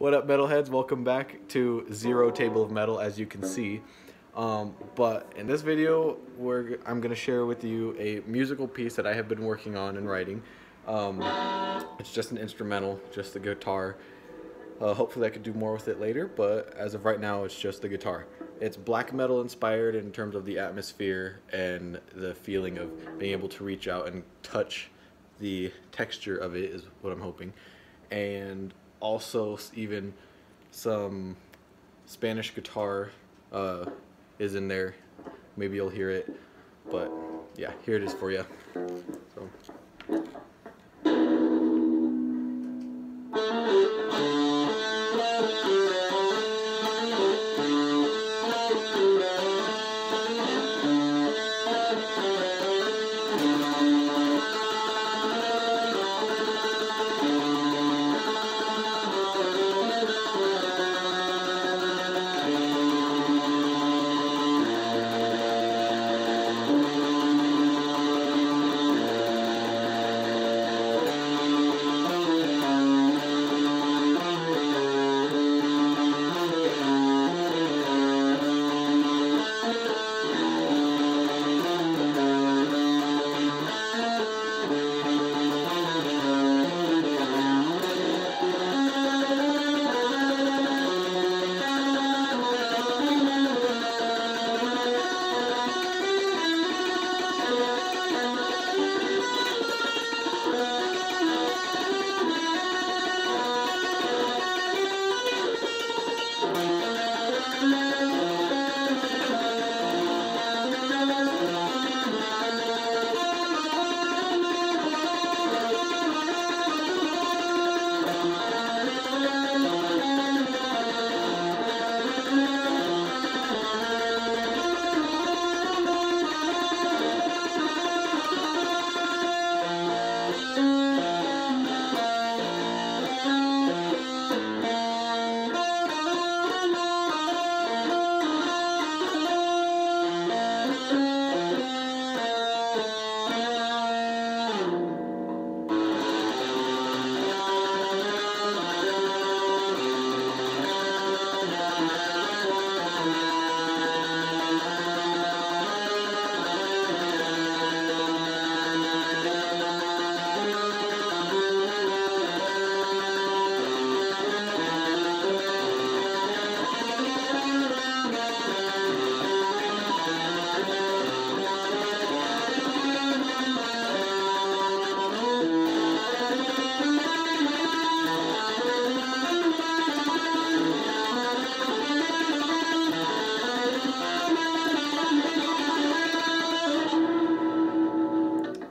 What up, metalheads? Welcome back to Zero Table of Metal, as you can see. But in this video, I'm going to share with you a musical piece that I have been working on and writing. It's just an instrumental, just the guitar. Hopefully I could do more with it later, but as of right now, it's just the guitar. It's black metal inspired in terms of the atmosphere and the feeling of being able to reach out and touch the texture of it is what I'm hoping. And also even some Spanish guitar is in there. Maybe you'll hear it, but yeah, here it is for you. So.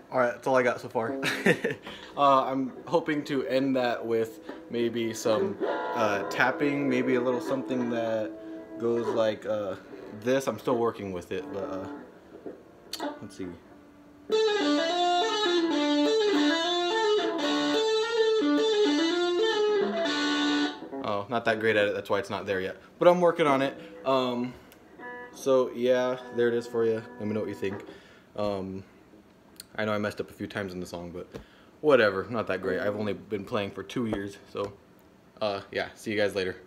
Alright, that's all I got so far. I'm hoping to end that with maybe some tapping, maybe a little something that goes like this. I'm still working with it, but let's see. Oh, not that great at it, that's why it's not there yet. But I'm working on it. So yeah, there it is for you. Let me know what you think. I know I messed up a few times in the song, but whatever, not that great. I've only been playing for 2 years, so yeah, see you guys later.